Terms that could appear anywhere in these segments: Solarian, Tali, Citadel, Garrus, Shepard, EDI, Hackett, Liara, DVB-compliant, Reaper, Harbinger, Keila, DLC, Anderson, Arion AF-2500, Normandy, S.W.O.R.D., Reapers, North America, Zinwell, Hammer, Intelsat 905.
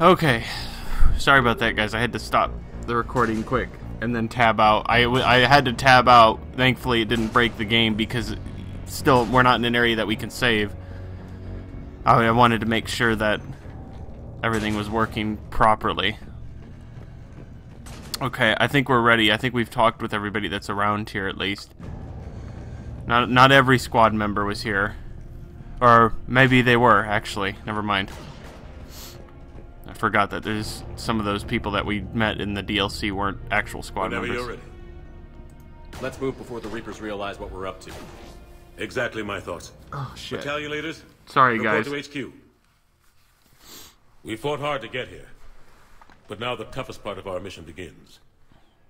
Okay. Sorry about that, guys. I had to stop the recording quick and then tab out. I had to tab out. Thankfully, it didn't break the game because still we're not in an area that we can save. I wanted to make sure that everything was working properly. Okay, I think we're ready. I think we've talked with everybody that's around here, at least. Not every squad member was here. Or maybe they were, actually. Never mind. I forgot that there's some of those people that we met in the DLC weren't actual squad members. Whenever you're ready. Let's move before the Reapers realize what we're up to. Exactly my thoughts. Oh, shit. Battalion leaders, sorry, guys. Report to HQ. We fought hard to get here. But now the toughest part of our mission begins.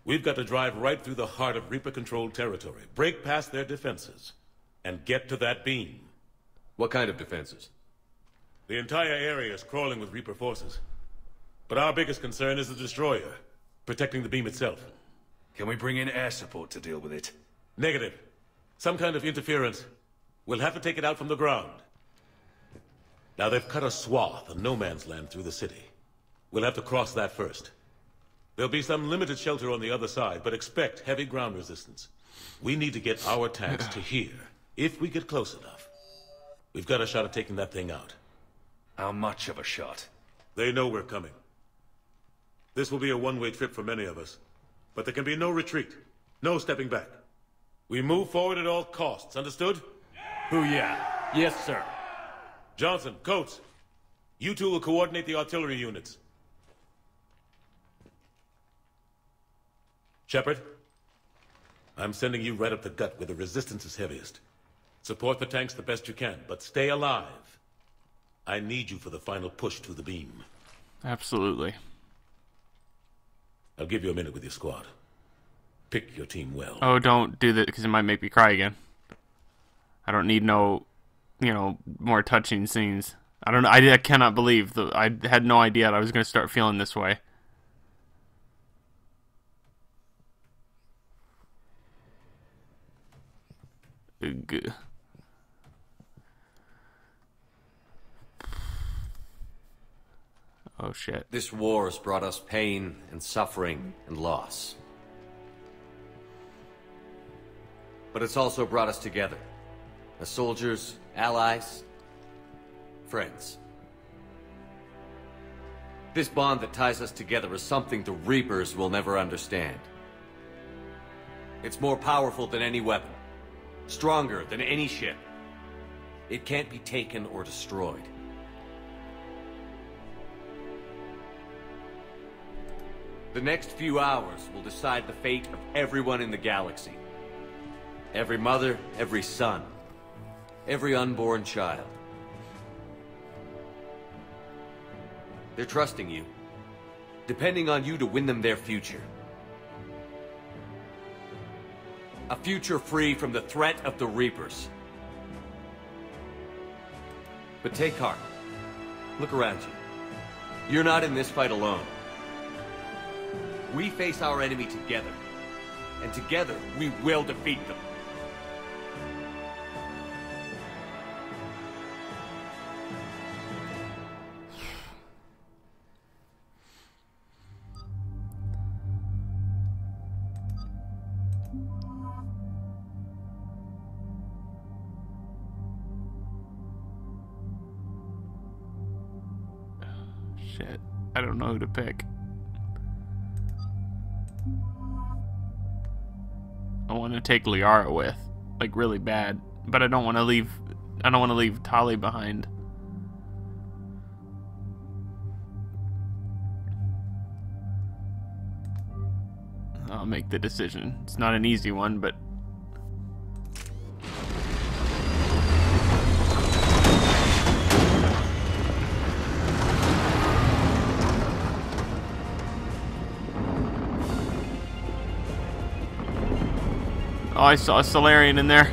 We've got to drive right through the heart of Reaper-controlled territory, break past their defenses, and get to that beam. What kind of defenses? The entire area is crawling with Reaper forces. But our biggest concern is the destroyer, protecting the beam itself. Can we bring in air support to deal with it? Negative. Some kind of interference. We'll have to take it out from the ground. Now they've cut a swath of no man's land through the city. We'll have to cross that first. There'll be some limited shelter on the other side, but expect heavy ground resistance. We need to get our tanks to here, if we get close enough. We've got a shot at taking that thing out. How much of a shot? They know we're coming. This will be a one-way trip for many of us, but there can be no retreat, no stepping back. We move forward at all costs, understood? Who, yeah. Yes, sir. Johnson, Coates, you two will coordinate the artillery units. Shepard, I'm sending you right up the gut where the resistance is heaviest. Support the tanks the best you can, but stay alive. I need you for the final push to the beam. Absolutely. I'll give you a minute with your squad. Pick your team well. Oh, don't do that, because it might make me cry again. I don't need no, you know, more touching scenes. I don't know. I cannot believe that I had no idea that I was going to start feeling this way. Oh shit. This war has brought us pain and suffering and loss. But it's also brought us together. As soldiers, allies, friends. This bond that ties us together is something the Reapers will never understand. It's more powerful than any weapon. Stronger than any ship. It can't be taken or destroyed. The next few hours will decide the fate of everyone in the galaxy. Every mother, every son, every unborn child. They're trusting you, depending on you to win them their future. A future free from the threat of the Reapers. But take heart. Look around you. You're not in this fight alone. We face our enemy together. And together, we will defeat them. Shit, I don't know who to pick. I want to take Liara with, like, really bad, but I don't want to leave. I don't want to leave Tali behind. I'll make the decision. It's not an easy one, but. Oh, I saw a Solarian in there.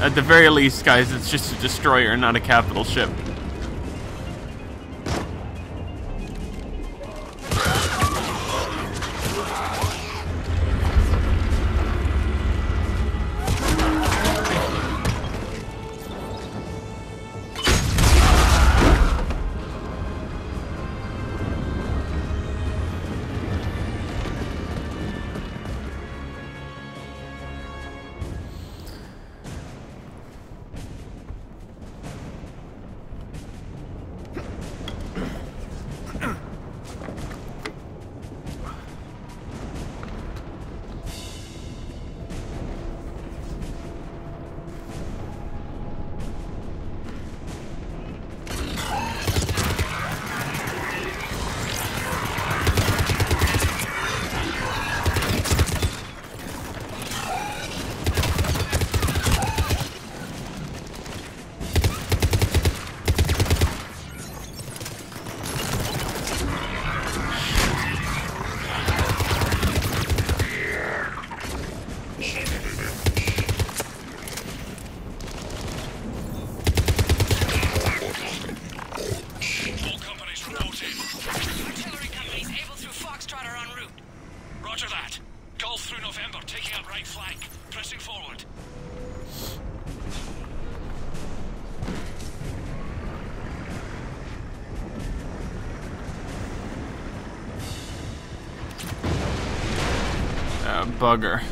At the very least, guys, it's just a destroyer, not a capital ship. Bugger.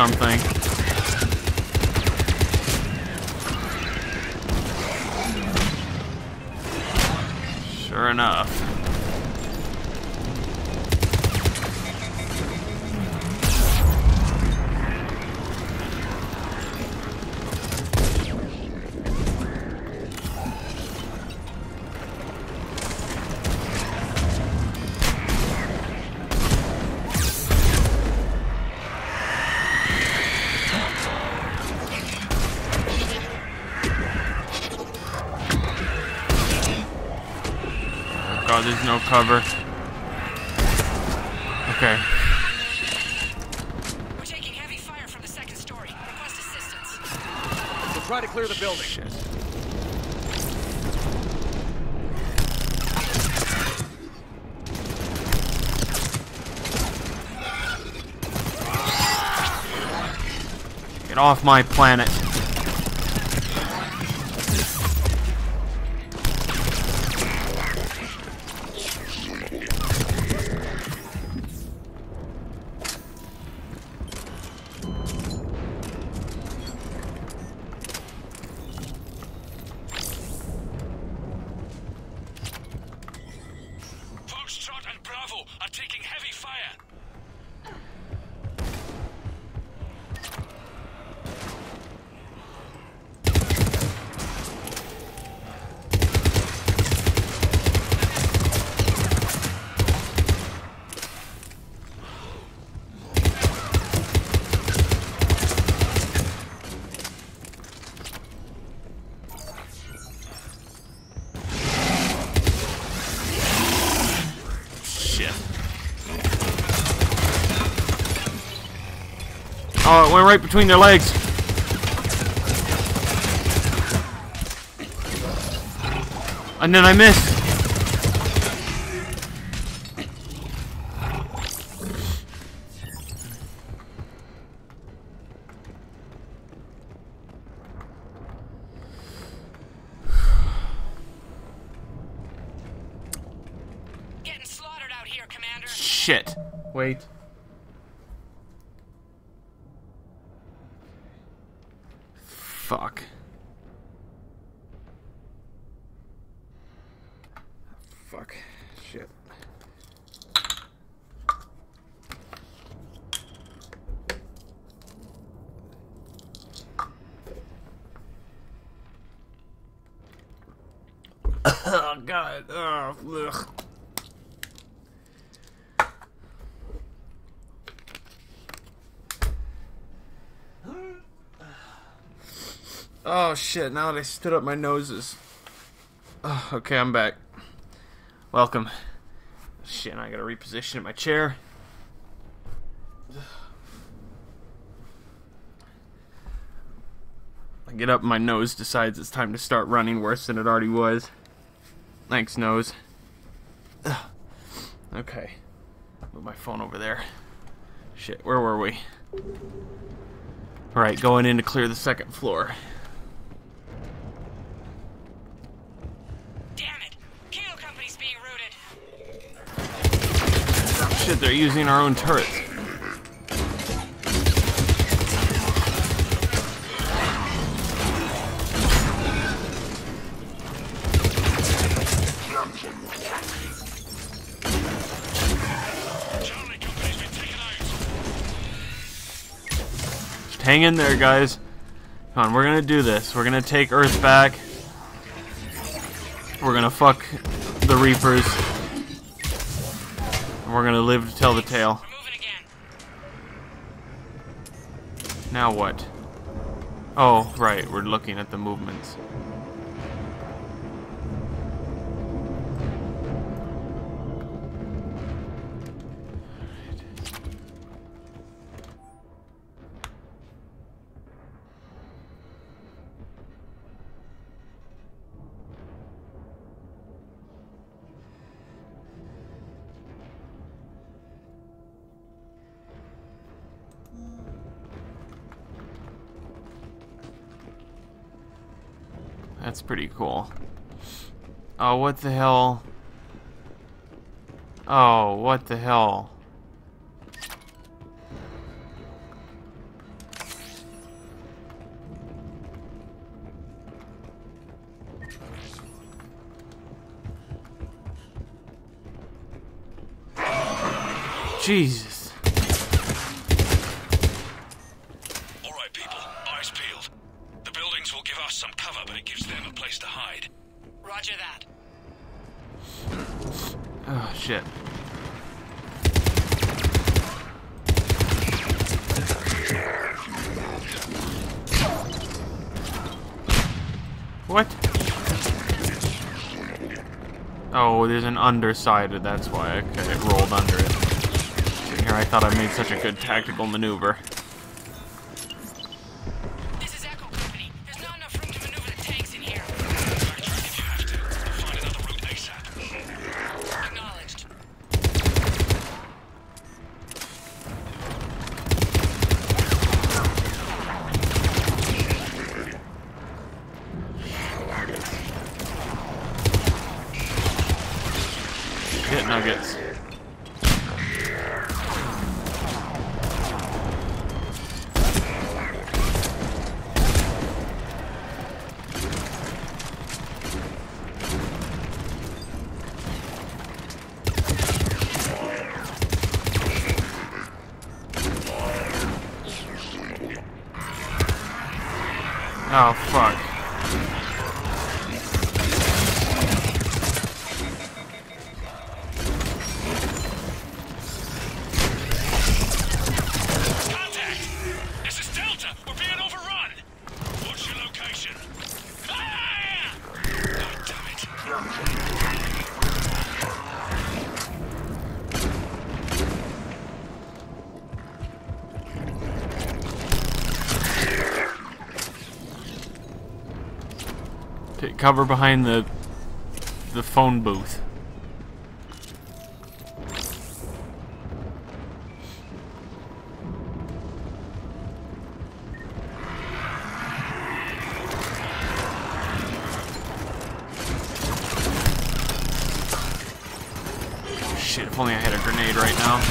Something. Sure enough. There's no cover. Okay. We're taking heavy fire from the second story. Request assistance. We'll try to clear the building. Shit. Get off my planet. Oh, it went right between their legs. And then I missed. Getting slaughtered out here, Commander. Shit. Wait. Fuck. Fuck. Shit. Oh, God. Oh, ugh. Oh shit, now that I stood up my noses. Oh, okay, I'm back. Welcome. Shit, I gotta reposition in my chair. I get up, my nose decides it's time to start running worse than it already was. Thanks, nose. Ugh. Okay. Move my phone over there. Shit, where were we? Alright, going in to clear the second floor. Damn it! Keto Company's being routed! Oh, shit, they're using our own turrets. Hang in there, guys. Come on, we're gonna do this. We're gonna take Earth back. We're gonna fuck the Reapers. And we're gonna live to tell the tale. Now what? Oh, right, we're looking at the movements. That's pretty cool. Oh, what the hell? Oh, what the hell? Jesus. What? Oh, there's an underside, that's why. Okay, it rolled under it. Here, I thought I made such a good tactical maneuver. This is Echo Company. There's not enough room to maneuver the tanks in here. If you have to, find another route ASAP. Acknowledged. Nuggets. Oh, fuck. Take cover behind the phone booth. Shit, if only I had a grenade right now.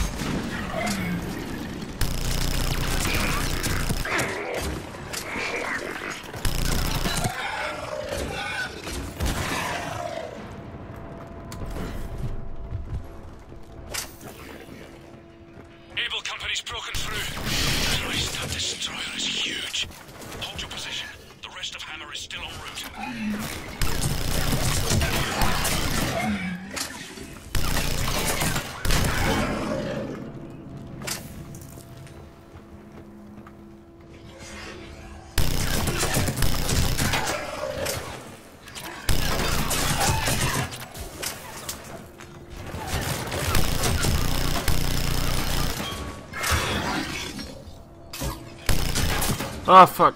Ah, oh, fuck.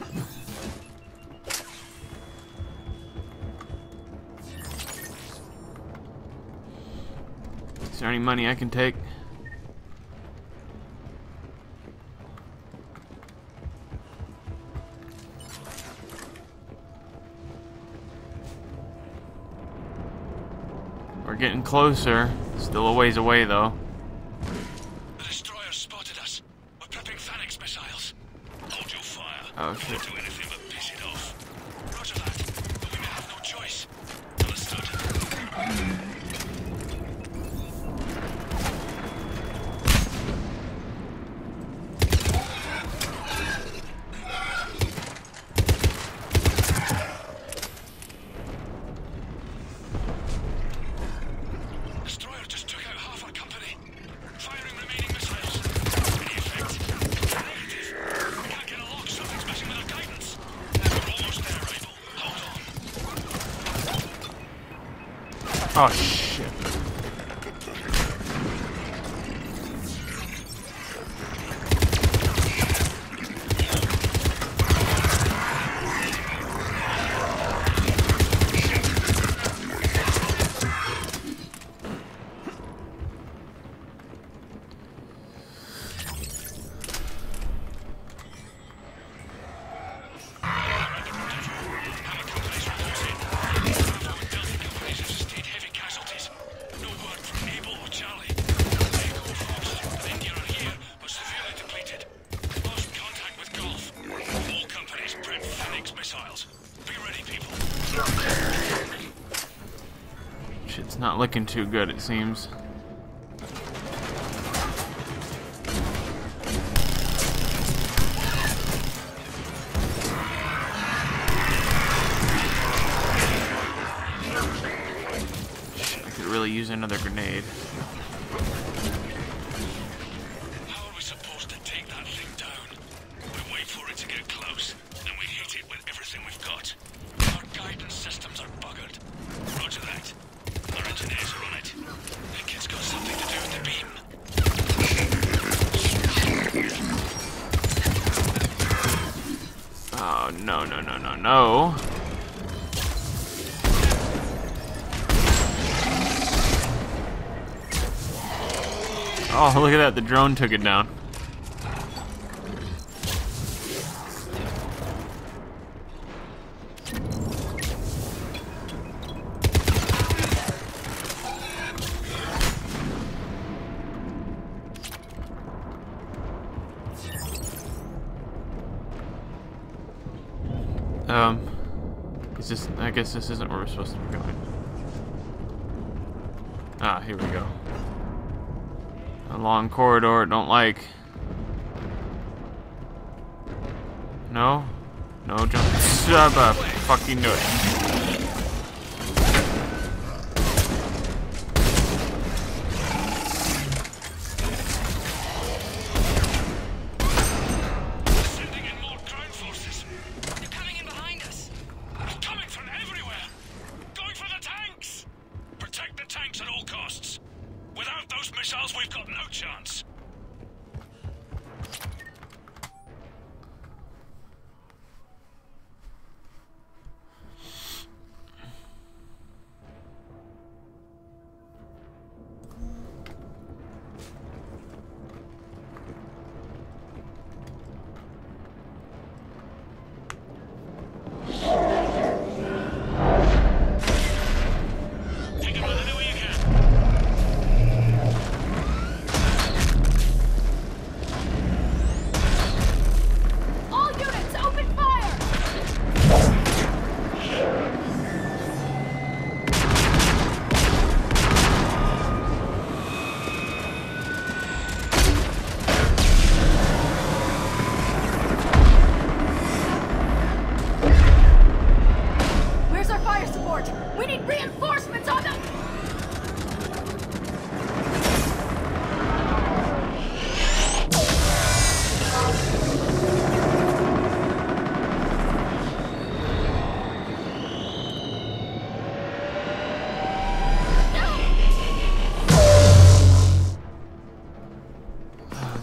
there any money I can take? We're getting closer. Still a ways away, though. The destroyer spotted us. We're prepping Phalanx missiles. Hold your fire. Oh, shit. Don't do anything but piss it off. Roger that. But we may have no choice. Understood. Oh, shit. Not looking too good, it seems. Shit, I could really use another grenade. How are we supposed to take that thing down? We wait for it to get close, then we hit it with everything we've got. Our guidance systems are buggered. Roger that. Our engineers are on it. The kid's got something to do with the beam. Oh, no, no, no, no, no. Oh, look at that. The drone took it down. Is this, I guess this isn't where we're supposed to be going. Ah, here we go. A long corridor, don't like. No? No, jump. I fucking knew it.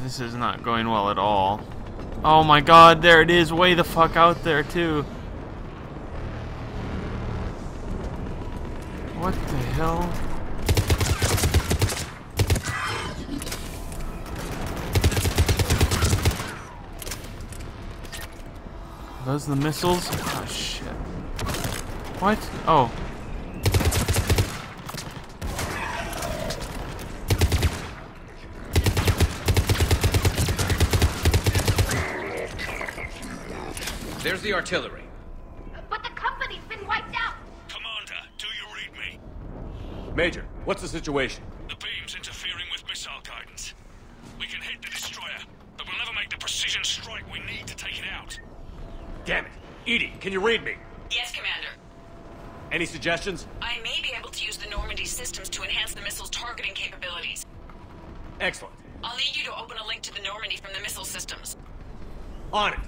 This is not going well at all. Oh my god, there it is, way the fuck out there too. What the hell? Are those the missiles? Oh shit. What? Oh. There's the artillery. But the company's been wiped out! Commander, do you read me? Major, what's the situation? The beam's interfering with missile guidance. We can hit the destroyer, but we'll never make the precision strike we need to take it out. Damn it. EDI, can you read me? Yes, Commander. Any suggestions? I may be able to use the Normandy systems to enhance the missile's targeting capabilities. Excellent. I'll need you to open a link to the Normandy from the missile systems. On it.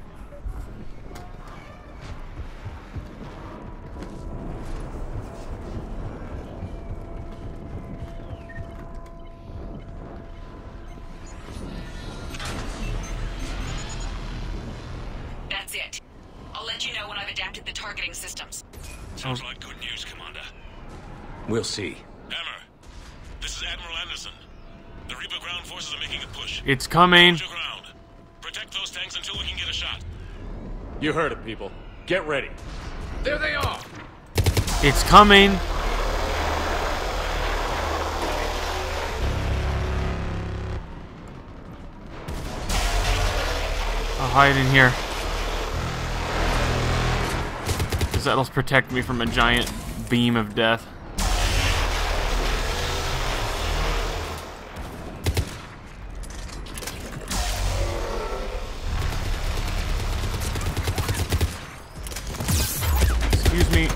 Sounds like good news, Commander. We'll see. Hammer, this is Admiral Anderson. The Reaper ground forces are making a push. It's coming. Hold your ground. Protect those tanks until we can get a shot. You heard it, people. Get ready. There they are. It's coming. I'll hide in here. That'll protect me from a giant beam of death. Excuse me.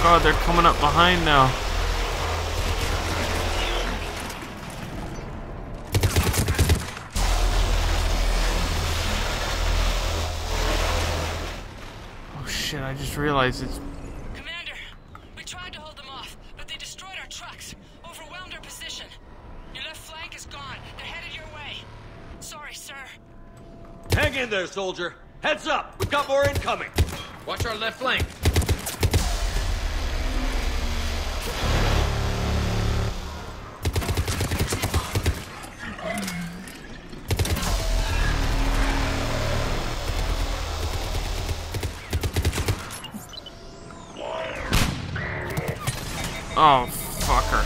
God, they're coming up behind now. Oh shit, I just realized it's... Commander, we tried to hold them off, but they destroyed our trucks, overwhelmed our position. Your left flank is gone. They're headed your way. Sorry, sir. Hang in there, soldier. Heads up. We've got more incoming. Watch our left flank. Oh, fucker.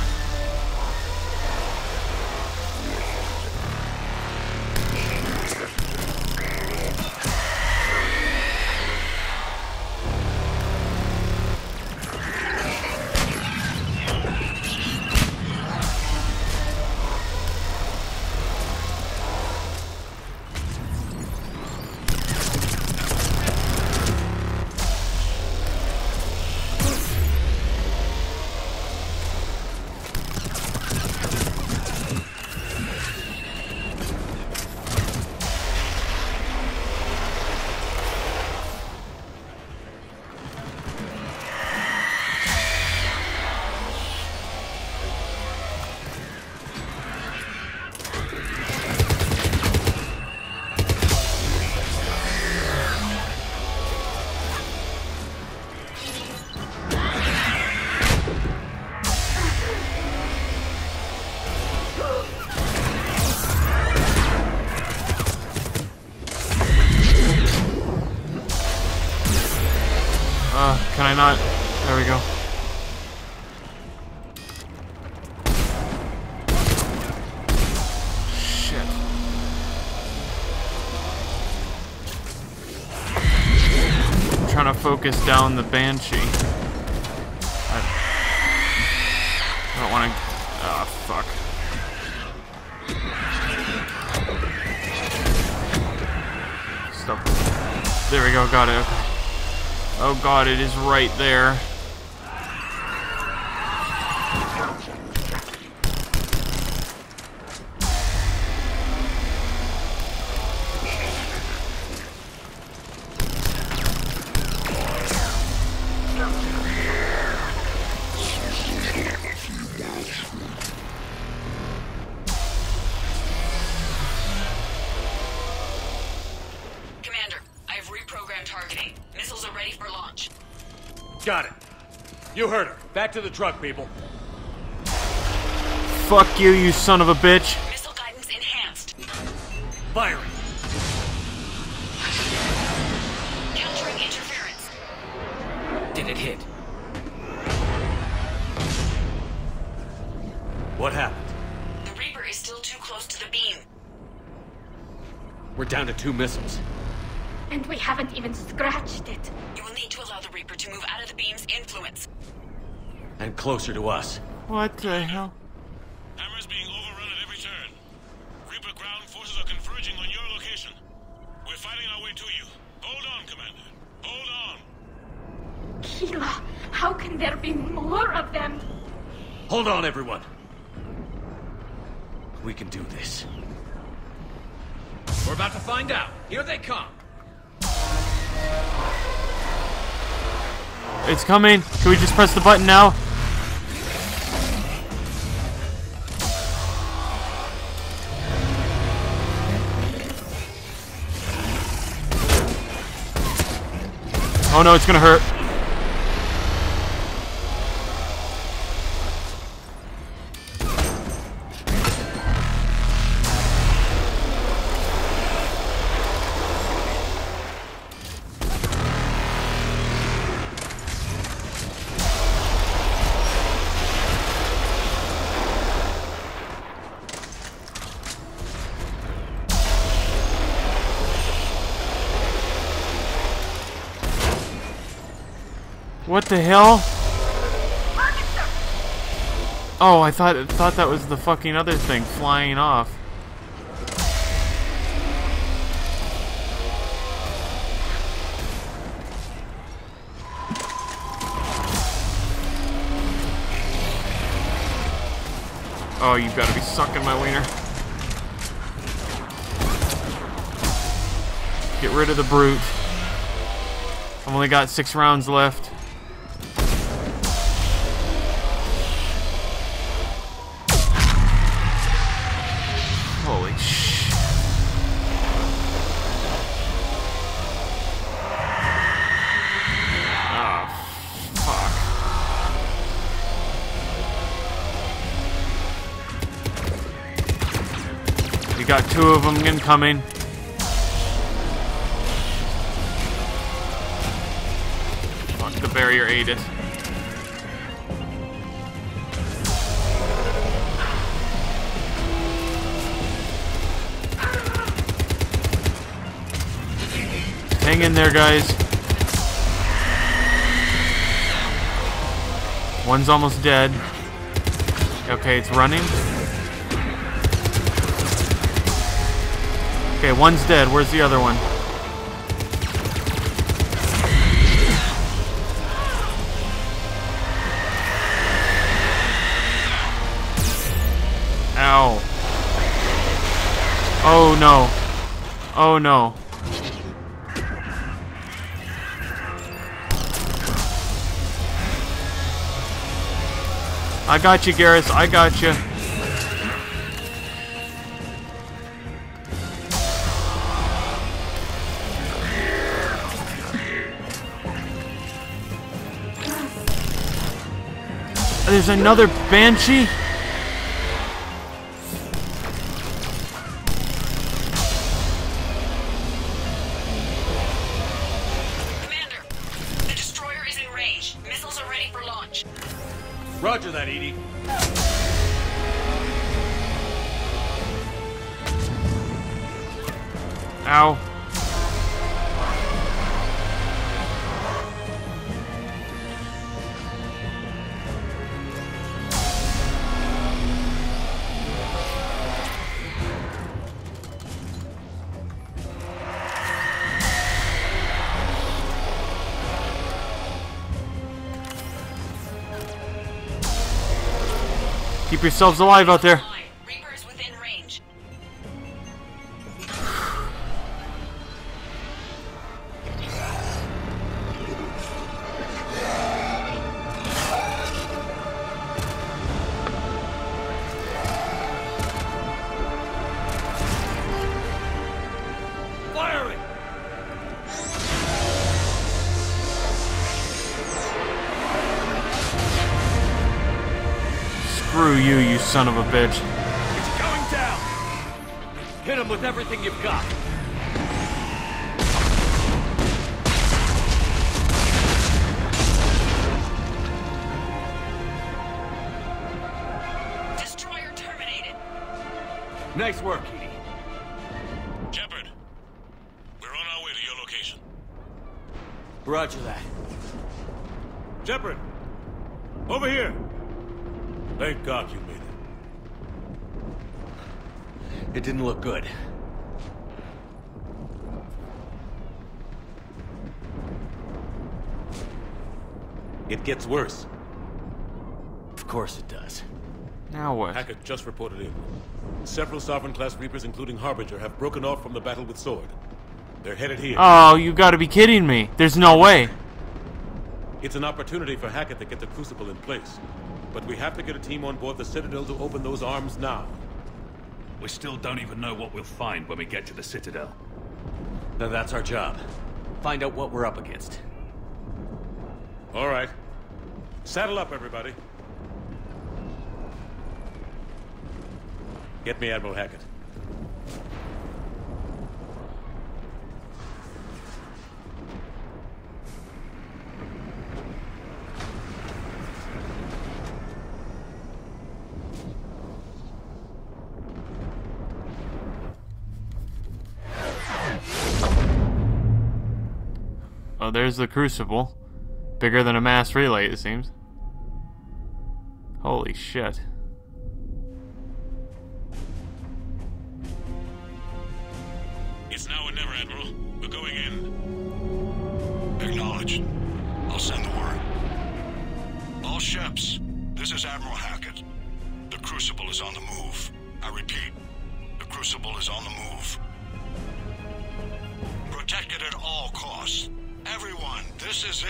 Can I not? There we go. Shit. I'm trying to focus down the Banshee. I don't want to... Ah, fuck. Stop. There we go, got it, okay. Oh god, it is right there. Got it. You heard her. Back to the truck, people. Fuck you, you son of a bitch. Missile guidance enhanced. Firing. Countering interference. Did it hit? What happened? The Reaper is still too close to the beam. We're down to 2 missiles. And we haven't even scratched it. You will need to allow the Reaper to move out of the beam's influence. And closer to us. What the hell? Hammer's being overrun at every turn. Reaper ground forces are converging on your location. We're fighting our way to you. Hold on, Commander. Hold on. Keila, how can there be more of them? Hold on, everyone. We can do this. We're about to find out. Here they come. It's coming. Can we just press the button now? Oh no, it's gonna hurt. What the hell? Oh, I thought that was the fucking other thing flying off. Oh, you've got to be sucking my wiener. Get rid of the brute. I've only got 6 rounds left. We got 2 of them incoming. Fuck, the barrier ate it. Hang in there, guys. One's almost dead. Okay, it's running. Okay, one's dead. Where's the other one? Ow. Oh, no. Oh, no. I got you, Garrus. I got you. There's another Banshee? Commander, the destroyer is in range. Missiles are ready for launch. Roger that, EDI. Ow. Keep yourselves alive out there. Reapers within range. Firing. Screw you, you son of a bitch. It's going down! Hit him with everything you've got. Destroyer terminated. Nice work, EDI. Shepard, we're on our way to your location. Roger that. Shepard! Over here! Thank God you made it. It didn't look good. It gets worse. Of course it does. Now what? Hackett just reported in. Several Sovereign-class Reapers, including Harbinger, have broken off from the battle with S.W.O.R.D. They're headed here. Oh, you gotta be kidding me. There's no way. It's an opportunity for Hackett to get the Crucible in place. But we have to get a team on board the Citadel to open those arms now. We still don't even know what we'll find when we get to the Citadel. Now that's our job. Find out what we're up against. All right. Saddle up, everybody. Get me Admiral Hackett. Oh, there's the Crucible. Bigger than a mass relay, it seems. Holy shit. It's now or never, Admiral. We're going in. Acknowledged. I'll send the word. All ships, this is Admiral Hackett. The Crucible is on the move. I repeat, the Crucible is on the move. Protect it at all costs. Everyone, this is it.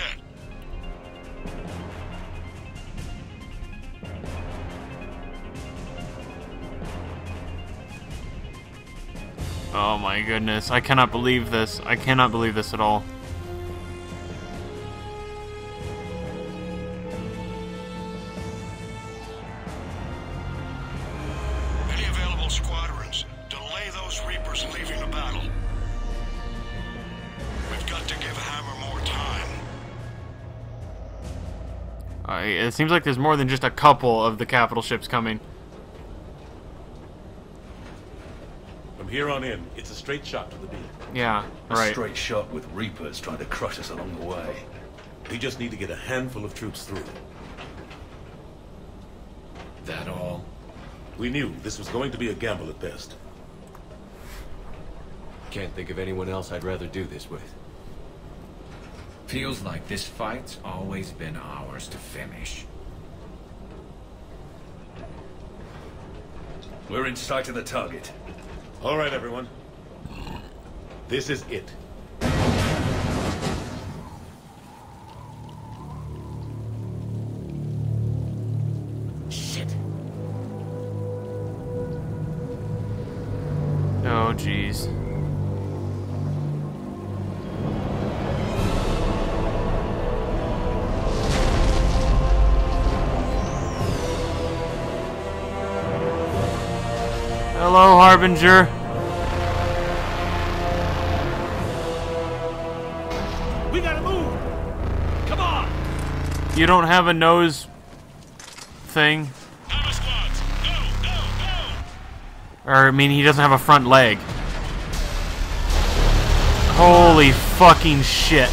Oh my goodness, I cannot believe this. I cannot believe this at all. Any available squadrons, delay those Reapers leaving the battle. We've got to give Hammer more time. It seems like there's more than just a couple of the capital ships coming. From here on in, it's a straight shot to the beam. Yeah, right. A straight shot with Reapers trying to crush us along the way. We just need to get a handful of troops through. That all? We knew this was going to be a gamble at best. Can't think of anyone else I'd rather do this with. Feels like this fight's always been ours to finish. We're in sight of the target. All right, everyone. This is it. Shit. Oh, jeez. Hello, Harbinger. We gotta move. Come on. You don't have a nose thing. Hammer squads, go, go, go. Or I mean, he doesn't have a front leg. Holy fucking shit.